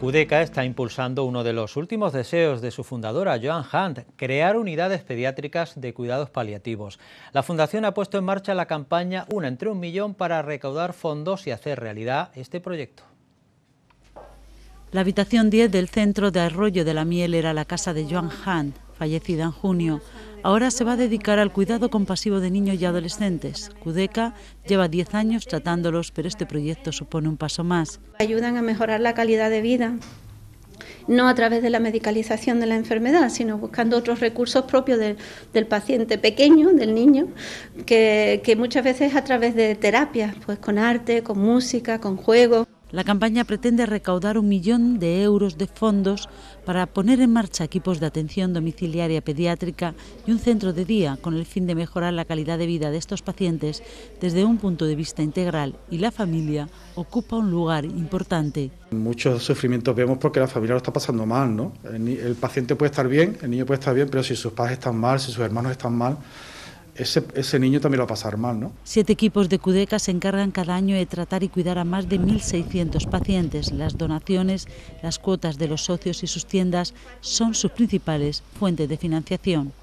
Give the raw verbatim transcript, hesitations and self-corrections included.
Cudeca está impulsando uno de los últimos deseos de su fundadora, Joan Hunt, crear unidades pediátricas de cuidados paliativos. La fundación ha puesto en marcha la campaña Una entre un millón para recaudar fondos y hacer realidad este proyecto. La habitación diez del centro de Arroyo de la Miel era la casa de Joan Hunt, fallecida en junio. Ahora se va a dedicar al cuidado compasivo de niños y adolescentes. Cudeca lleva diez años tratándolos, pero este proyecto supone un paso más. Ayudan a mejorar la calidad de vida, no a través de la medicalización de la enfermedad, sino buscando otros recursos propios de, del paciente pequeño, del niño, que, que muchas veces a través de terapias, pues con arte, con música, con juego. La campaña pretende recaudar un millón de euros de fondos para poner en marcha equipos de atención domiciliaria pediátrica y un centro de día con el fin de mejorar la calidad de vida de estos pacientes desde un punto de vista integral, y la familia ocupa un lugar importante. Muchos sufrimientos vemos porque la familia lo está pasando mal, ¿no? El, el paciente puede estar bien, el niño puede estar bien, pero si sus padres están mal, si sus hermanos están mal, Ese, ese niño también lo va a pasar mal, ¿no? Siete equipos de Cudeca se encargan cada año de tratar y cuidar a más de mil seiscientos pacientes. Las donaciones, las cuotas de los socios y sus tiendas son sus principales fuentes de financiación.